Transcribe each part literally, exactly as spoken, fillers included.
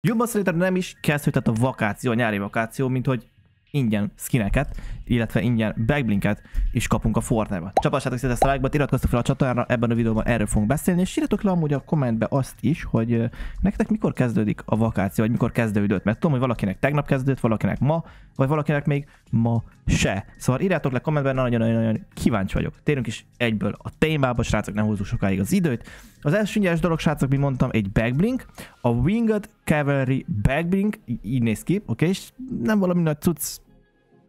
Jobban szerintem nem is kezdődhet a vakáció, a nyári vakáció, mint hogy ingyen skineket, illetve ingyen backblinket is kapunk a Fortnite-ba. Csapassátok szét ezt a like-ba, iratkozzatok fel a csatornára, ebben a videóban erről fogunk beszélni, és írjatok le amúgy a kommentbe azt is, hogy nektek mikor kezdődik a vakáció, vagy mikor kezdődött, mert tudom, hogy valakinek tegnap kezdődött, valakinek ma, vagy valakinek még ma se. Szóval írjátok le kommentben, nagyon-nagyon kíváncsi vagyok. Térünk is egyből a témába, srácok, nem húzzuk sokáig az időt. Az első ingyenes dolog, srácok, mint mondtam, egy backblink, a Winged Cavalry backblink, így néz ki, oké, és nem valami nagy cucc,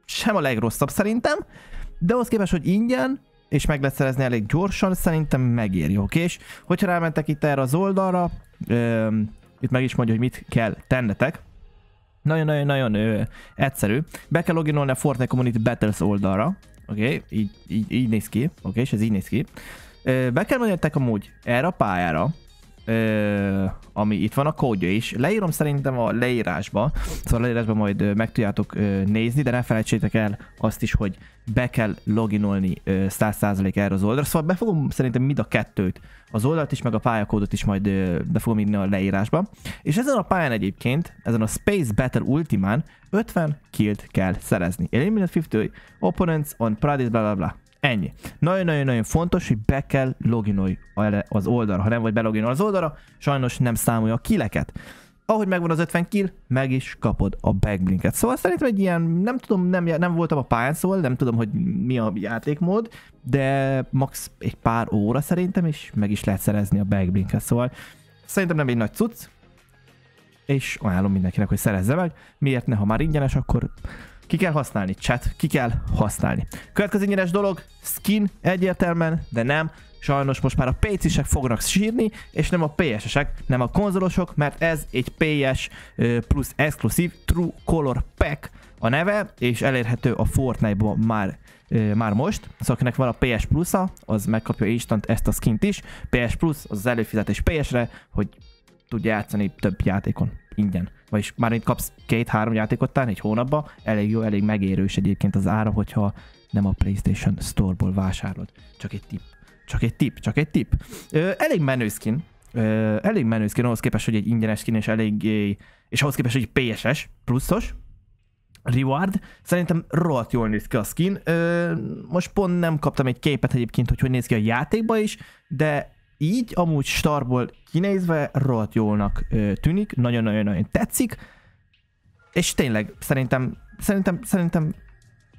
sem a legrosszabb szerintem, de ahhoz képest, hogy ingyen, és meg lehet szerezni elég gyorsan, szerintem megéri, oké, és hogyha rámentek itt erre az oldalra, ö, itt meg is mondja, hogy mit kell tennetek. Nagyon-nagyon-nagyon egyszerű. Be kell loginolni a Fortnite Community Battles oldalra, oké, okay, így, így, így néz ki, oké, okay, és ez így néz ki. Be kell menjetek amúgy erre a pályára, ami itt van a kódja is. Leírom szerintem a leírásba, szóval a leírásban majd meg tudjátok nézni, de ne felejtsétek el azt is, hogy be kell loginolni száz százalék erre az oldalra. Szóval be fogom szerintem mind a kettőt, az oldalt is, meg a pályakódot is majd be fogom írni a leírásba. És ezen a pályán egyébként, ezen a Space Battle Ultimán ötven killt kell szerezni. Eliminate fifty opponents on Paradise, bla bla bla. Ennyi. Nagyon-nagyon-nagyon fontos, hogy be kell loginolj az oldalra. Ha nem vagy beloginol az oldalra, sajnos nem számolja a kileket. Ahogy megvan az ötven kill, meg is kapod a backblinket. Szóval szerintem egy ilyen, nem tudom, nem, nem voltam a pályán, szóval nem tudom, hogy mi a játékmód, de max egy pár óra szerintem, és meg is lehet szerezni a backblinket. Szóval szerintem nem egy nagy cucc, és ajánlom mindenkinek, hogy szerezze meg. Miért ne, ha már ingyenes, akkor... Ki kell használni, chat, ki kell használni. Következő ingyenes dolog, skin egyértelműen, de nem. Sajnos most már a pé cések fognak sírni, és nem a pé esesek, nem a konzolosok, mert ez egy pé es Plus exkluzív True Color Pack a neve, és elérhető a Fortnite-ban már, már most. Szóval akinek van a pé es Plus-a, az megkapja instant ezt a skint is. pé es Plus az, az előfizetés pé esre, hogy tudja játszani több játékon ingyen. Vagyis már itt kapsz két-három játékot talán egy hónapban, elég jó, elég megérő is egyébként az ára, hogyha nem a PlayStation Store-ból vásárolod. Csak egy tipp, csak egy tipp, csak egy tipp. Ö, elég menő skin, Ö, elég menő skin ahhoz képest, hogy egy ingyenes skin, és elég, és ahhoz képest, hogy egy pé eses pluszos reward. Szerintem rohadt jól néz ki a skin. Ö, most pont nem kaptam egy képet egyébként, hogy hogy néz ki a játékba is, de így amúgy starból kinézve rohadt jólnak tűnik, nagyon-nagyon-nagyon tetszik, és tényleg szerintem, szerintem, szerintem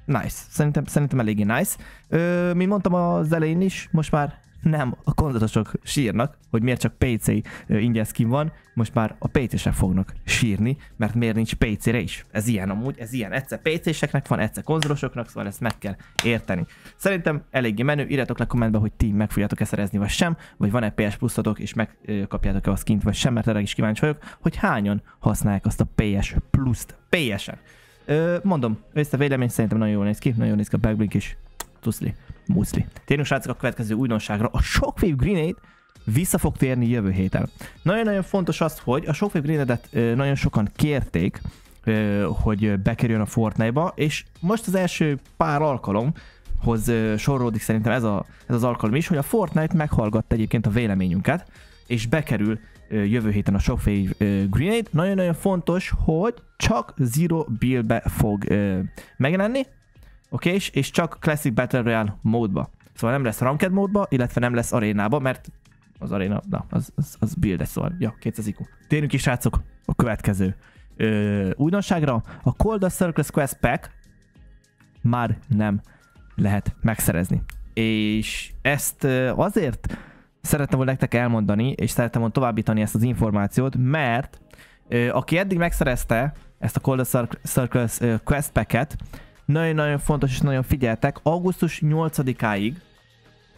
nice, szerintem, szerintem eléggé nice. Ö, mint mondtam az elején is, most már nem a konzolosok sírnak, hogy miért csak pé cé ingyen skin van, most már a pé cések fognak sírni, mert miért nincs pé cére is. Ez ilyen amúgy, ez ilyen, egyszer pé céseknek van, egyszer konzolosoknak, szóval ezt meg kell érteni. Szerintem eléggé menő, írjátok le kommentbe, hogy ti meg fogjátok-e szerezni, vagy sem, vagy van-e pé es pluszotok, és megkapjátok-e a skint, vagy sem, mert erre is kíváncsi vagyok, hogy hányan használják azt a pé es pluszt pé esen. Ö, mondom, ezt a vélemény szerintem nagyon jól néz ki, nagyon jól néz ki a backblink is. Tuszli, muszli. Térjünk, srácok, a következő újdonságra. A Shockwave Grenade vissza fog térni jövő héten. Nagyon-nagyon fontos az, hogy a Shockwave Grenade-et nagyon sokan kérték, hogy bekerüljön a Fortnite-ba, és most az első pár alkalomhoz sorolódik szerintem ez, a, ez az alkalom is, hogy a Fortnite meghallgatta egyébként a véleményünket, és bekerül jövő héten a Shockwave Grenade. Nagyon-nagyon fontos, hogy csak Zero Build-be fog megjelenni, oké, okay, és, és csak Classic Battle Royale módba. Szóval nem lesz Ranked módba, illetve nem lesz arénába, mert az aréna, na, az, az, az build-e, szóval, ja, kétszáz IQ. Térjünk is, srácok, a következő ö, újdonságra. A Call the Circles Quest Pack már nem lehet megszerezni. És ezt ö, azért szerettem volna nektek elmondani, és szerettem volna továbbítani ezt az információt, mert ö, aki eddig megszerezte ezt a Call the Circles Quest Packet, nagyon-nagyon fontos, és nagyon figyeltek, augusztus nyolcadikáig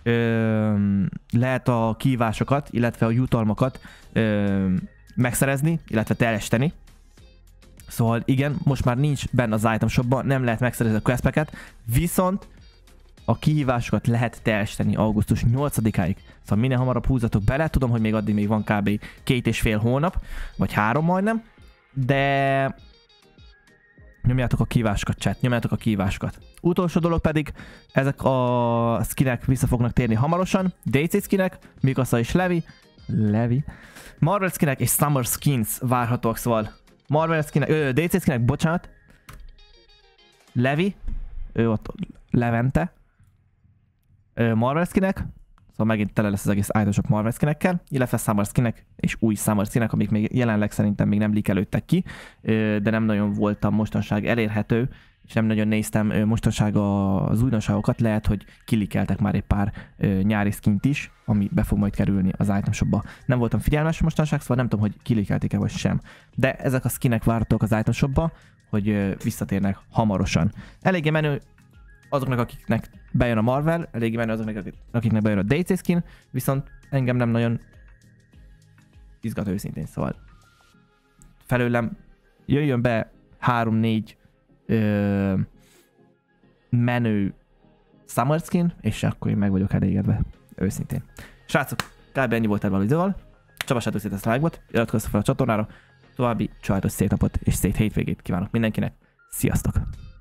ö, lehet a kihívásokat, illetve a jutalmakat ö, megszerezni, illetve teljesíteni. Szóval igen, most már nincs benne az item shopban, nem lehet megszerezni a quest packet, viszont a kihívásokat lehet teljesíteni augusztus nyolcadikáig. Szóval minél hamarabb húzzatok bele, tudom, hogy még addig még van kb. Két és fél hónap, vagy három majdnem, de... Nyomjátok a kívásokat, chat, nyomjátok a kívásokat. Utolsó dolog pedig, ezek a skinek vissza fognak térni hamarosan, dé cé skinek, Mikasa és Levi, Levi. Marvel skinek és Summer Skins várhatók, szóval. Marvel skinek, ö, dé cé skinek, bocsánat. Levi. Ő ott Levente. Ö, Marvel skinek. Szóval megint tele lesz az egész itemshop Marvel skinekkel, illetve Summer skinek és új Summer skinek, amik még jelenleg szerintem még nem leakelődtek ki, de nem nagyon voltam mostanság elérhető, és nem nagyon néztem mostanság az újdonságokat, lehet, hogy kilikeltek már egy pár nyári skint is, ami be fog majd kerülni az itemshopba. Nem voltam figyelmes mostanság, szóval nem tudom, hogy kilikelték-e vagy sem. De ezek a skinek várhatók az itemshopba, hogy visszatérnek hamarosan. Eléggé menő azoknak, akiknek bejön a Marvel, eléggé menő azoknak, akiknek bejön a dé cé skin, viszont engem nem nagyon izgat őszintén, szóval felőlem jöjjön be három-négy Ö, menő Summer Skin, és akkor én meg vagyok elégedve, őszintén. Srácok, kb. Ennyi volt ebben a videóval. Csapassátok szét ezt a lájkot, iratkozzatok fel a csatornára, további családos szép napot és szép hétvégét kívánok mindenkinek. Sziasztok!